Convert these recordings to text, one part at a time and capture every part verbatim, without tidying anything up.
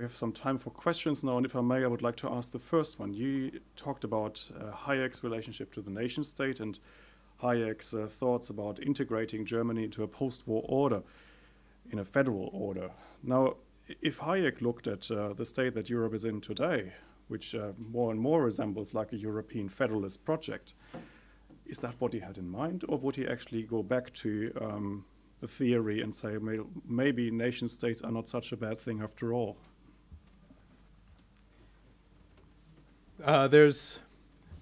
We have some time for questions now, and if I may, I would like to ask the first one. You talked about uh, Hayek's relationship to the nation state and Hayek's uh, thoughts about integrating Germany into a post-war order, in a federal order. Now, if Hayek looked at uh, the state that Europe is in today, which uh, more and more resembles like a European federalist project, is that what he had in mind, or would he actually go back to um, the theory and say may, maybe nation states are not such a bad thing after all? Uh, there's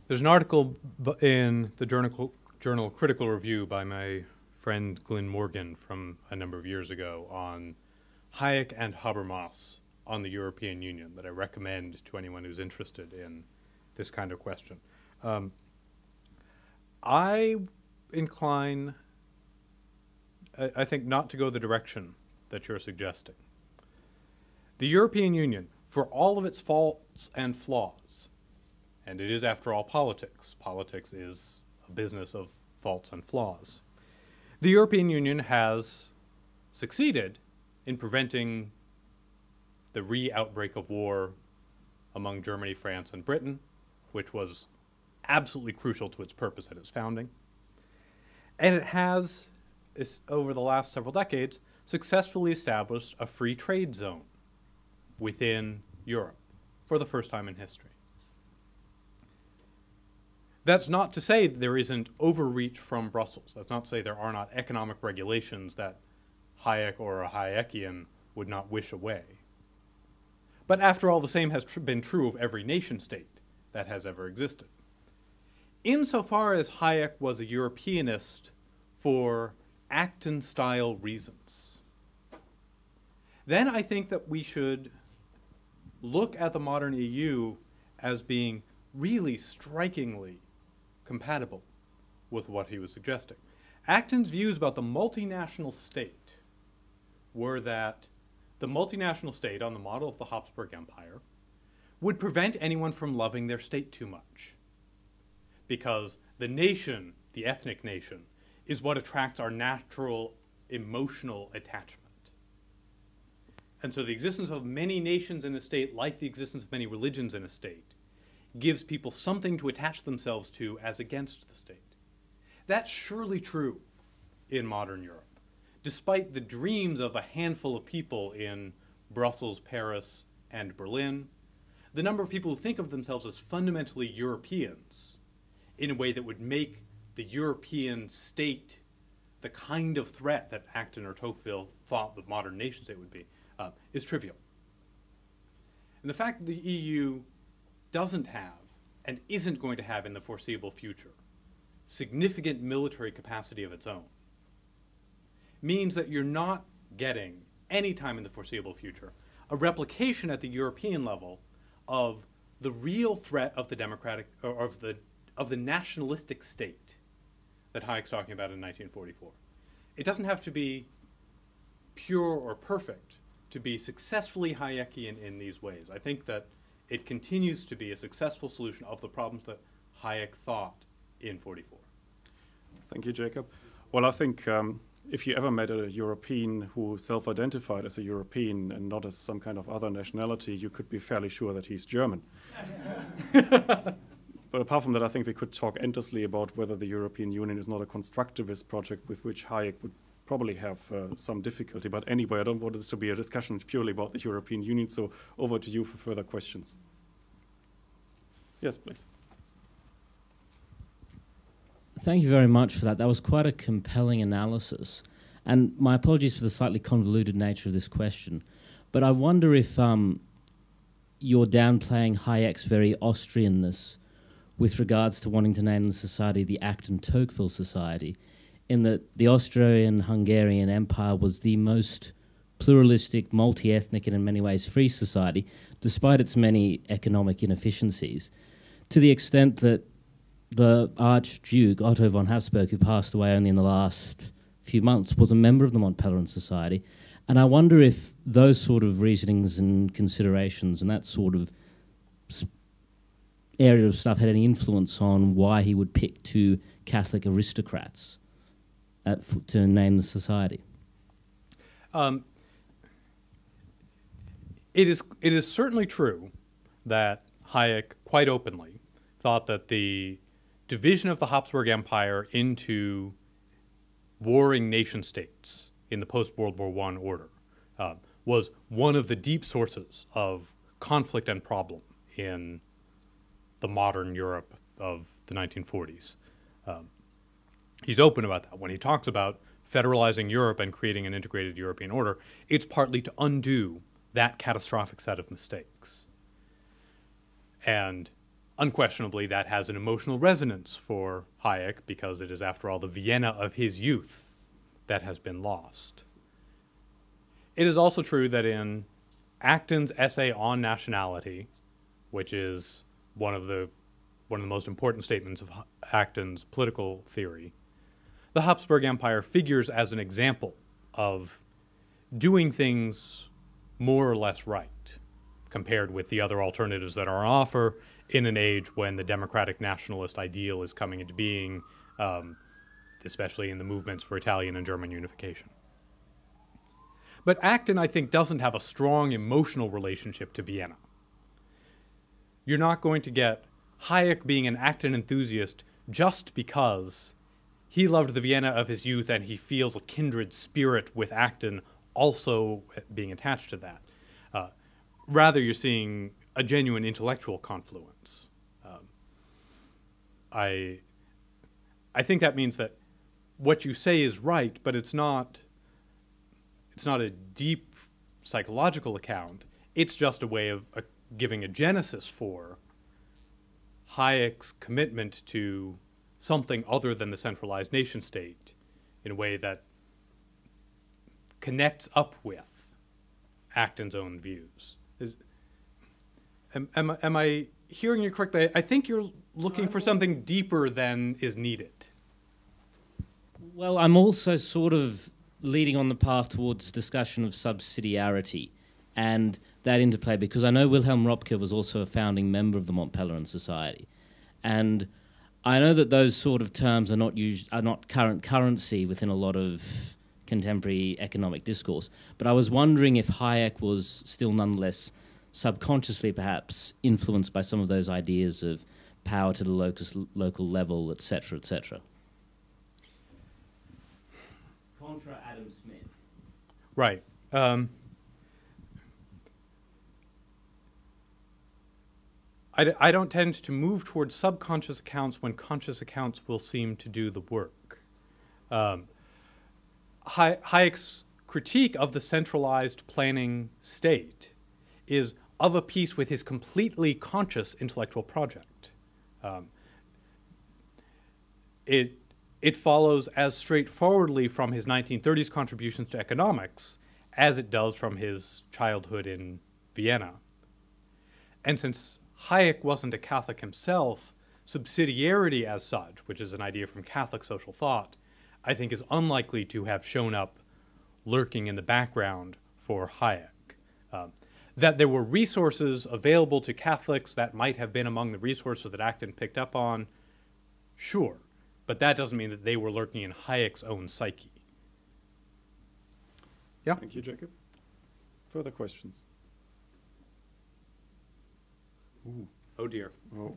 there's an article b in the journal, journal Critical Review by my friend Glenn Morgan from a number of years ago on Hayek and Habermas on the European Union that I recommend to anyone who's interested in this kind of question. Um, I incline, I, I think, not to go the direction that you're suggesting. The European Union, for all of its faults and flaws, and it is, after all, politics. Politics is a business of faults and flaws. The European Union has succeeded in preventing the re-outbreak of war among Germany, France, and Britain, which was absolutely crucial to its purpose at its founding. And it has, over the last several decades, successfully established a free trade zone within Europe for the first time in history. That's not to say there isn't overreach from Brussels. That's not to say there are not economic regulations that Hayek or a Hayekian would not wish away. But after all, the same has tr- been true of every nation state that has ever existed. Insofar as Hayek was a Europeanist for Acton-style reasons, then I think that we should look at the modern E U as being really strikingly compatible with what he was suggesting. Acton's views about the multinational state were that the multinational state, on the model of the Habsburg Empire, would prevent anyone from loving their state too much, because the nation, the ethnic nation, is what attracts our natural emotional attachment. And so the existence of many nations in a state, like the existence of many religions in a state, gives people something to attach themselves to as against the state. That's surely true in modern Europe. Despite the dreams of a handful of people in Brussels, Paris, and Berlin, the number of people who think of themselves as fundamentally Europeans in a way that would make the European state the kind of threat that Acton or Tocqueville thought the modern nation state would be, uh, is trivial. And the fact that the E U doesn't have and isn't going to have in the foreseeable future significant military capacity of its own means that you're not getting, any time in the foreseeable future, a replication at the European level of the real threat of the democratic, or of the of the nationalistic state that Hayek's talking about in nineteen forty-four. It doesn't have to be pure or perfect to be successfully Hayekian in these ways. I think that it continues to be a successful solution of the problems that Hayek thought in forty-four. Thank you, Jacob. Well, I think um, if you ever met a European who self-identified as a European and not as some kind of other nationality, you could be fairly sure that he's German. But apart from that, I think we could talk endlessly about whether the European Union is not a constructivist project with which Hayek would probably have uh, some difficulty. But anyway, I don't want this to be a discussion purely about the European Union, so over to you for further questions. Yes, please. Thank you very much for that. That was quite a compelling analysis. And my apologies for the slightly convoluted nature of this question. But I wonder if um, you're downplaying Hayek's very Austrianness with regards to wanting to name the society the Acton-Tocqueville Society, in that the Austro-Hungarian Empire was the most pluralistic, multi-ethnic, and in many ways free society, despite its many economic inefficiencies, to the extent that the Archduke Otto von Habsburg, who passed away only in the last few months, was a member of the Mont Pelerin Society. And I wonder if those sort of reasonings and considerations and that sort of sp- area of stuff had any influence on why he would pick two Catholic aristocrats at f- to name the society? Um, it is it is certainly true that Hayek quite openly thought that the division of the Habsburg Empire into warring nation states in the post-World War One order uh, was one of the deep sources of conflict and problem in the modern Europe of the nineteen forties. Um, he's open about that. When he talks about federalizing Europe and creating an integrated European order, it's partly to undo that catastrophic set of mistakes. And unquestionably, that has an emotional resonance for Hayek, because it is, after all, the Vienna of his youth that has been lost. It is also true that in Acton's essay on nationality, which is one of the one of the most important statements of Acton's political theory, the Habsburg Empire figures as an example of doing things more or less right compared with the other alternatives that are on offer in an age when the democratic nationalist ideal is coming into being, um, especially in the movements for Italian and German unification. But Acton, I think, doesn't have a strong emotional relationship to Vienna. You're not going to get Hayek being an Acton enthusiast just because he loved the Vienna of his youth and he feels a kindred spirit with Acton also being attached to that. Uh, rather, you're seeing a genuine intellectual confluence. Um, I, I think that means that what you say is right, but it's not, it's not a deep psychological account. It's just a way of uh, giving a genesis for Hayek's commitment to something other than the centralized nation state in a way that connects up with Acton's own views. Is, am, am, am I hearing you correctly? I think you're looking no, for something deeper than is needed. Well, I'm also sort of leading on the path towards discussion of subsidiarity and that interplay, because I know Wilhelm Röpke was also a founding member of the Mont Pelerin Society, and I know that those sort of terms are not used, are not current currency within a lot of contemporary economic discourse. But I was wondering if Hayek was still nonetheless subconsciously perhaps influenced by some of those ideas of power to the locus, local level, et cetera, et cetera. Contra Adam Smith. Right. Um, I don't tend to move towards subconscious accounts when conscious accounts will seem to do the work. Um, Hayek's critique of the centralized planning state is of a piece with his completely conscious intellectual project. Um, it, it follows as straightforwardly from his nineteen thirties contributions to economics as it does from his childhood in Vienna. And since Hayek wasn't a Catholic himself, subsidiarity as such, which is an idea from Catholic social thought, I think is unlikely to have shown up lurking in the background for Hayek. Um, that there were resources available to Catholics that might have been among the resources that Acton picked up on, sure, but that doesn't mean that they were lurking in Hayek's own psyche. Yeah? Thank you, Jacob. Further questions? Ooh. Oh dear. Oh, oh.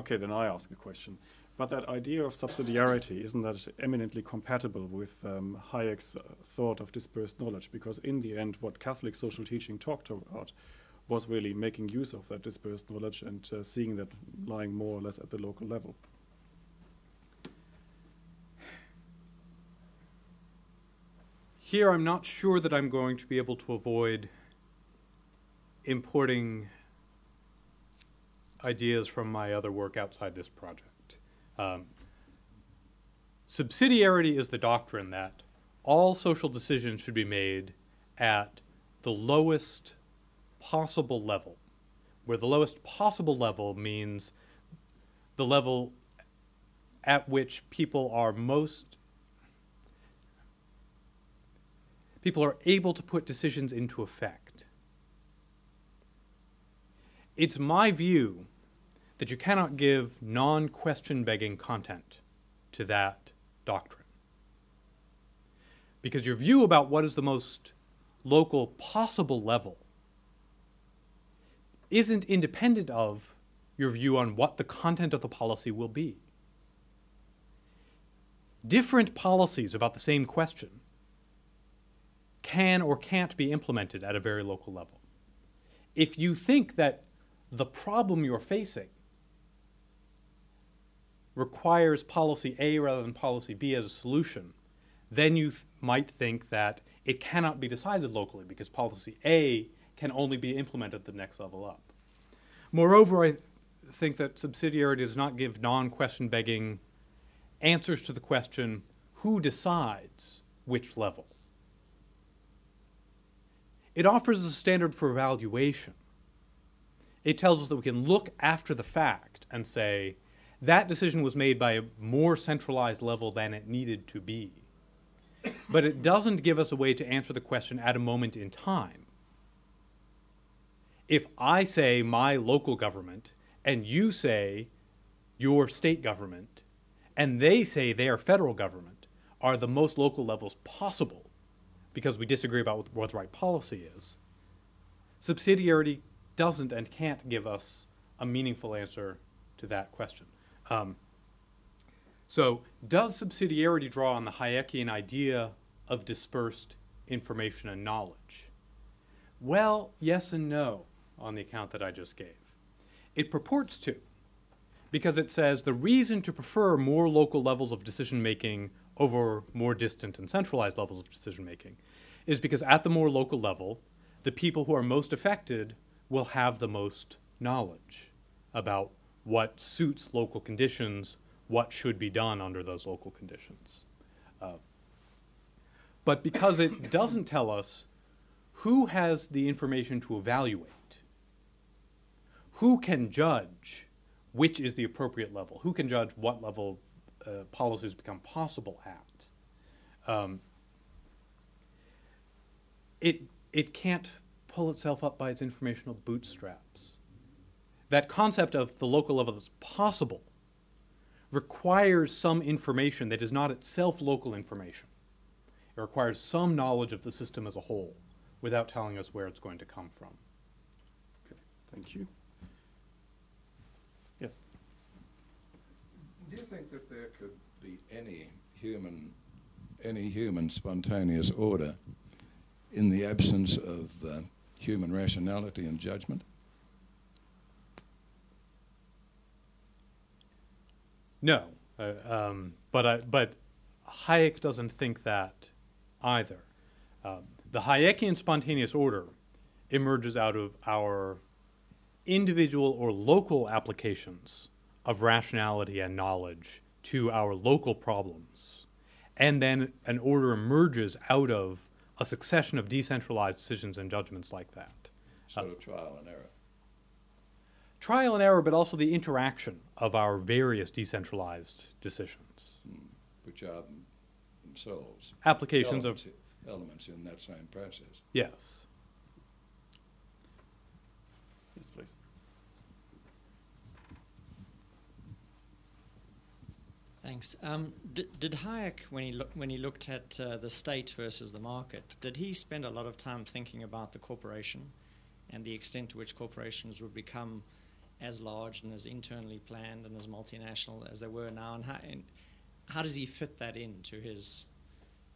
Okay, then I ask a question. But that idea of subsidiarity, isn't that eminently compatible with um, Hayek's uh, thought of dispersed knowledge? Because in the end, what Catholic social teaching talked about was really making use of that dispersed knowledge and uh, seeing that lying more or less at the local level. Here, I'm not sure that I'm going to be able to avoid importing ideas from my other work outside this project. Um, subsidiarity is the doctrine that all social decisions should be made at the lowest possible level, where the lowest possible level means the level at which people are most, people are able to put decisions into effect. It's my view that you cannot give non-question-begging content to that doctrine, because your view about what is the most local possible level isn't independent of your view on what the content of the policy will be. Different policies about the same question can or can't be implemented at a very local level. If you think that the problem you're facing requires policy A rather than policy B as a solution, then you th- might think that it cannot be decided locally because policy A can only be implemented at the next level up. Moreover, I th- think that subsidiarity does not give non-question begging answers to the question, who decides which level? It offers a standard for evaluation. It tells us that we can look after the fact and say, that decision was made by a more centralized level than it needed to be. But it doesn't give us a way to answer the question at a moment in time. If I say my local government, and you say your state government, and they say their federal government, are the most local levels possible because we disagree about what the right policy is, subsidiarity doesn't and can't give us a meaningful answer to that question. Um, so does subsidiarity draw on the Hayekian idea of dispersed information and knowledge? Well, yes and no on the account that I just gave. It purports to, because it says the reason to prefer more local levels of decision-making over more distant and centralized levels of decision-making is because at the more local level, the people who are most affected will have the most knowledge about what suits local conditions, what should be done under those local conditions. Uh, but because it doesn't tell us who has the information to evaluate, who can judge which is the appropriate level? Who can judge what level uh, policies become possible at? Um, it, it can't pull itself up by its informational bootstraps. That concept of the local level that's possible requires some information that is not itself local information. It requires some knowledge of the system as a whole without telling us where it's going to come from. Okay, thank you. Yes. Do you think that there could be any human, any human spontaneous order in the absence of uh, human rationality and judgment? No, uh, um, but I, but Hayek doesn't think that either. Um, the Hayekian spontaneous order emerges out of our individual or local applications of rationality and knowledge to our local problems. And then an order emerges out of a succession of decentralized decisions and judgments like that. Sort uh, of trial and error. Trial and error, but also the interaction of our various decentralized decisions. Mm, which are them, themselves. Applications elements, of... Elements in that same process. Yes. Yes, please. Thanks. Um, did, did Hayek, when he, look, when he looked at uh, the state versus the market, did he spend a lot of time thinking about the corporation and the extent to which corporations would become as large and as internally planned and as multinational as they were now? And how, and how does he fit that into his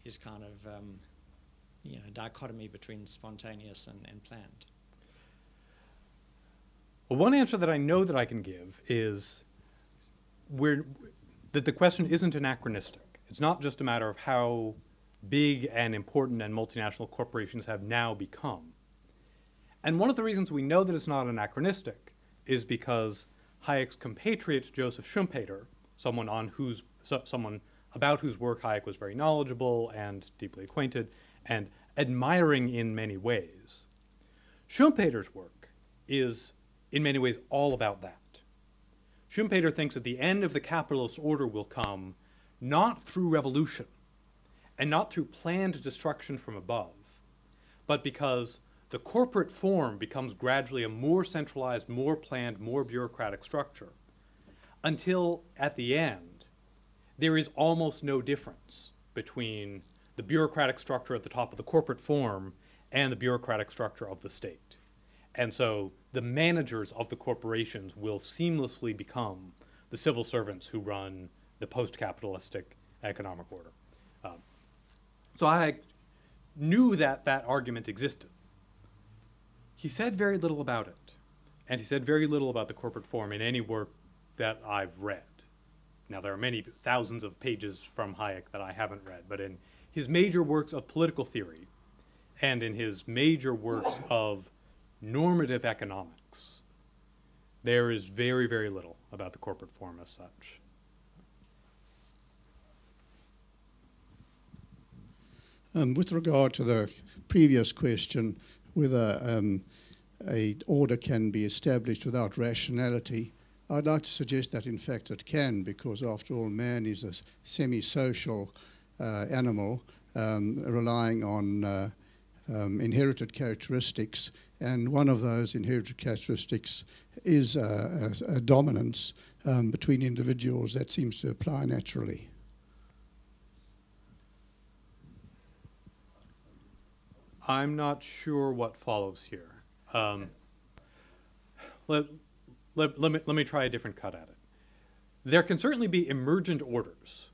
his kind of um, you know, dichotomy between spontaneous and, and planned? Well, one answer that I know that I can give is we're... that the question isn't anachronistic. It's not just a matter of how big and important and multinational corporations have now become. And one of the reasons we know that it's not anachronistic is because Hayek's compatriot, Joseph Schumpeter, someone on whose, so, someone about whose work Hayek was very knowledgeable and deeply acquainted and admiring in many ways. Schumpeter's work is, in many ways, all about that. Schumpeter thinks that the end of the capitalist order will come not through revolution and not through planned destruction from above, but because the corporate form becomes gradually a more centralized, more planned, more bureaucratic structure until, at the end, there is almost no difference between the bureaucratic structure at the top of the corporate form and the bureaucratic structure of the state. And so the managers of the corporations will seamlessly become the civil servants who run the post-capitalistic economic order. Um, so Hayek knew that that argument existed. He said very little about it, and he said very little about the corporate form in any work that I've read. Now, there are many thousands of pages from Hayek that I haven't read, but in his major works of political theory and in his major works of normative economics, there is very, very little about the corporate form as such. Um, with regard to the previous question, whether um, an order can be established without rationality, I'd like to suggest that, in fact, it can, because, after all, man is a semi-social uh, animal um, relying on uh, um, inherited characteristics, and one of those inherited characteristics is uh, a, a dominance um, between individuals that seems to apply naturally. I'm not sure what follows here. Um, let, let, let, me, let me try a different cut at it. There can certainly be emergent orders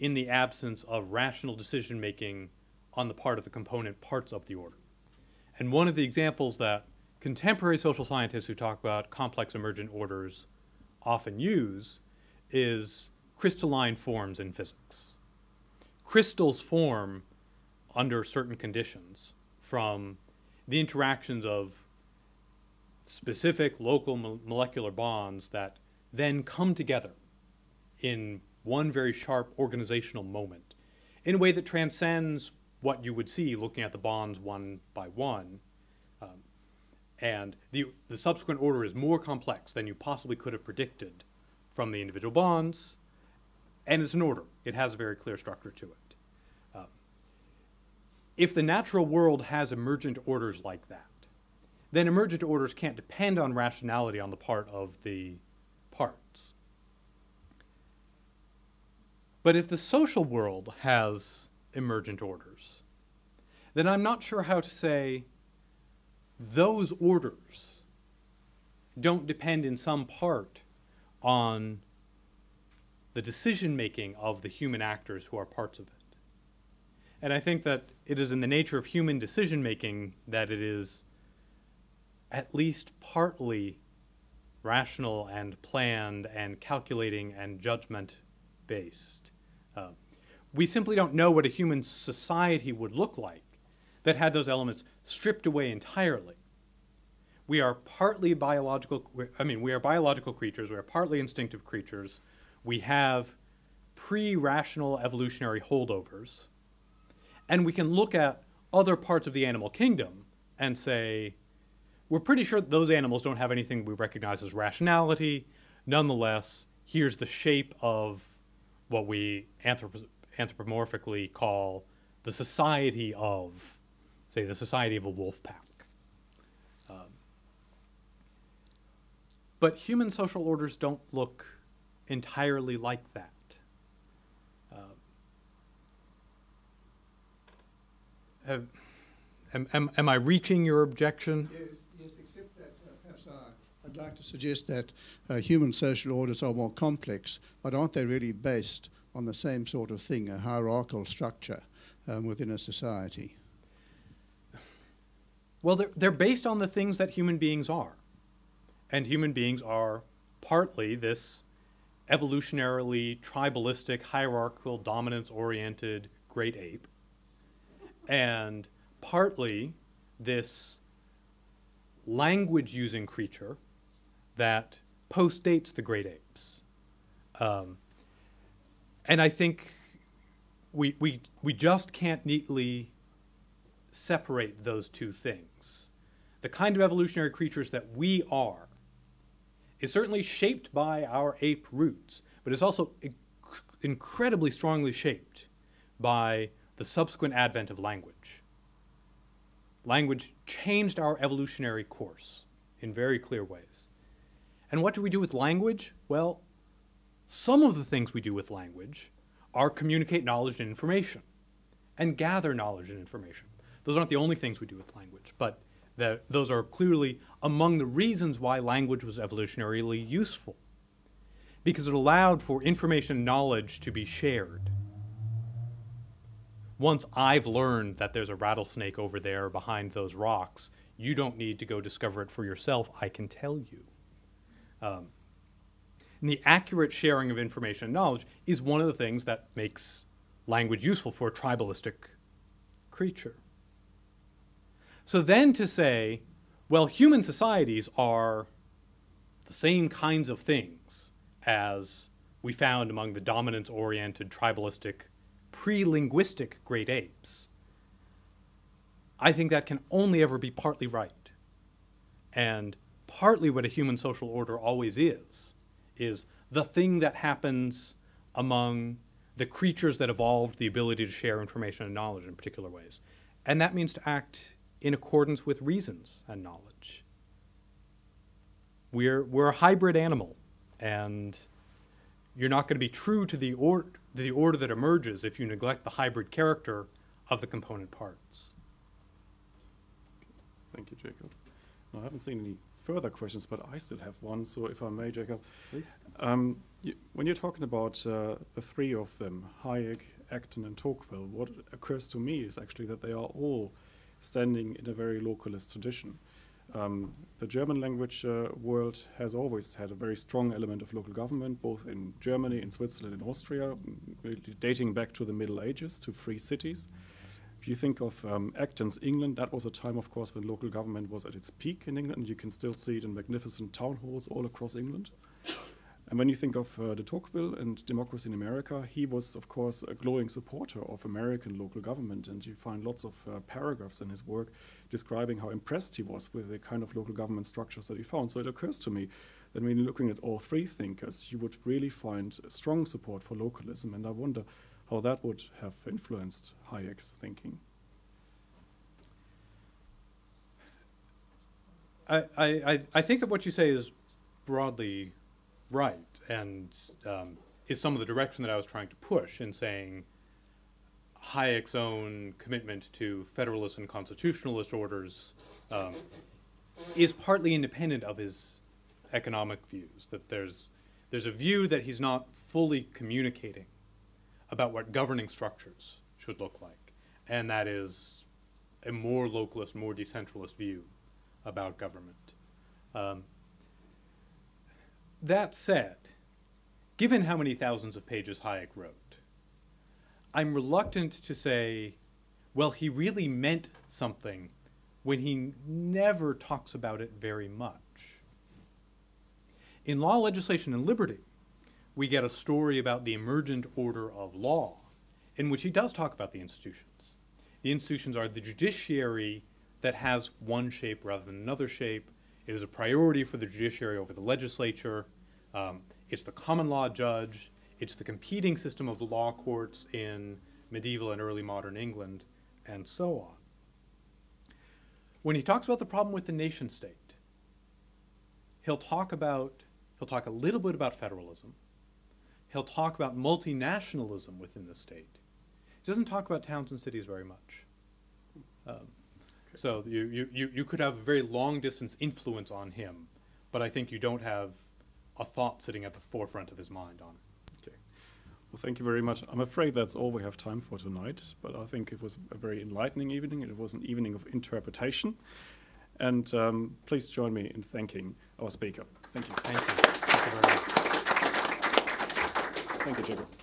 in the absence of rational decision-making on the part of the component parts of the order. And one of the examples that contemporary social scientists who talk about complex emergent orders often use is crystalline forms in physics. Crystals form under certain conditions from the interactions of specific local mo- molecular bonds that then come together in one very sharp organizational moment in a way that transcends what you would see looking at the bonds one by one. Um, and the, the subsequent order is more complex than you possibly could have predicted from the individual bonds, and it's an order. It has a very clear structure to it. If the natural world has emergent orders like that, then emergent orders can't depend on rationality on the part of the parts. But if the social world has emergent orders, then I'm not sure how to say those orders don't depend in some part on the decision-making of the human actors who are parts of it. And I think that it is in the nature of human decision-making that it is at least partly rational and planned and calculating and judgment-based. Uh, we simply don't know what a human society would look like that had those elements stripped away entirely. We are partly biological, I mean, we are biological creatures, we are partly instinctive creatures. We have pre-rational evolutionary holdovers. And we can look at other parts of the animal kingdom and say, we're pretty sure that those animals don't have anything we recognize as rationality. Nonetheless, here's the shape of what we anthrop- anthropomorphically call the society of, say, the society of a wolf pack. Um, but human social orders don't look entirely like that. Have, am, am, am I reaching your objection? Yes, yes except that uh, perhaps I, I'd like to suggest that uh, human social orders are more complex, but aren't they really based on the same sort of thing, a hierarchical structure um, within a society? Well, they're, they're based on the things that human beings are. And human beings are partly this evolutionarily tribalistic, hierarchical, dominance-oriented great ape, and partly this language-using creature that postdates the great apes. Um, and I think we, we, we just can't neatly separate those two things. The kind of evolutionary creatures that we are is certainly shaped by our ape roots, but it's also inc- incredibly strongly shaped by the subsequent advent of language. Language changed our evolutionary course in very clear ways. And what do we do with language? Well, some of the things we do with language are communicate knowledge and information and gather knowledge and information. Those aren't the only things we do with language, but the, those are clearly among the reasons why language was evolutionarily useful, because it allowed for information and knowledge to be shared. Once I've learned that there's a rattlesnake over there behind those rocks, you don't need to go discover it for yourself. I can tell you. Um, and the accurate sharing of information and knowledge is one of the things that makes language useful for a tribalistic creature. So then to say, well, human societies are the same kinds of things as we found among the dominance-oriented tribalistic pre-linguistic great apes, I think that can only ever be partly right. And partly what a human social order always is, is the thing that happens among the creatures that evolved the ability to share information and knowledge in particular ways. And that means to act in accordance with reasons and knowledge. We're, we're a hybrid animal, and you're not going to be true to the order the order that emerges if you neglect the hybrid character of the component parts. Thank you, Jacob. I haven't seen any further questions, but I still have one, so if I may, Jacob. Please. Um, you, when you're talking about uh, the three of them, Hayek, Acton, and Tocqueville, what occurs to me is actually that they are all standing in a very localist tradition. Um, the German language uh, world has always had a very strong element of local government, both in Germany, in Switzerland, and Austria, really dating back to the Middle Ages, to free cities. If you think of um, Acton's England, that was a time, of course, when local government was at its peak in England, and you can still see it in magnificent town halls all across England. And when you think of uh, de Tocqueville and Democracy in America, he was, of course, a glowing supporter of American local government. And you find lots of uh, paragraphs in his work describing how impressed he was with the kind of local government structures that he found. So it occurs to me that when looking at all three thinkers, you would really find strong support for localism. And I wonder how that would have influenced Hayek's thinking. I, I, I think that what you say is broadly right, and um, is some of the direction that I was trying to push in saying Hayek's own commitment to federalist and constitutionalist orders um, is partly independent of his economic views, that there's, there's a view that he's not fully communicating about what governing structures should look like, and that is a more localist, more decentralist view about government. Um, That said, given how many thousands of pages Hayek wrote, I'm reluctant to say, well, he really meant something when he never talks about it very much. In Law, Legislation, and Liberty, we get a story about the emergent order of law in which he does talk about the institutions. The institutions are the judiciary that has one shape rather than another shape. It is a priority for the judiciary over the legislature. Um, it's the common law judge. It's the competing system of law courts in medieval and early modern England, and so on. When he talks about the problem with the nation state, he'll talk about, he'll talk a little bit about federalism. He'll talk about multinationalism within the state. He doesn't talk about towns and cities very much. Um, So you, you, you, you could have a very long-distance influence on him, but I think you don't have a thought sitting at the forefront of his mind on it. Okay. Well, thank you very much. I'm afraid that's all we have time for tonight, but I think it was a very enlightening evening. It was an evening of interpretation. And um, please join me in thanking our speaker. Thank you. Thank you. Thank you very much. Thank you, Jacob.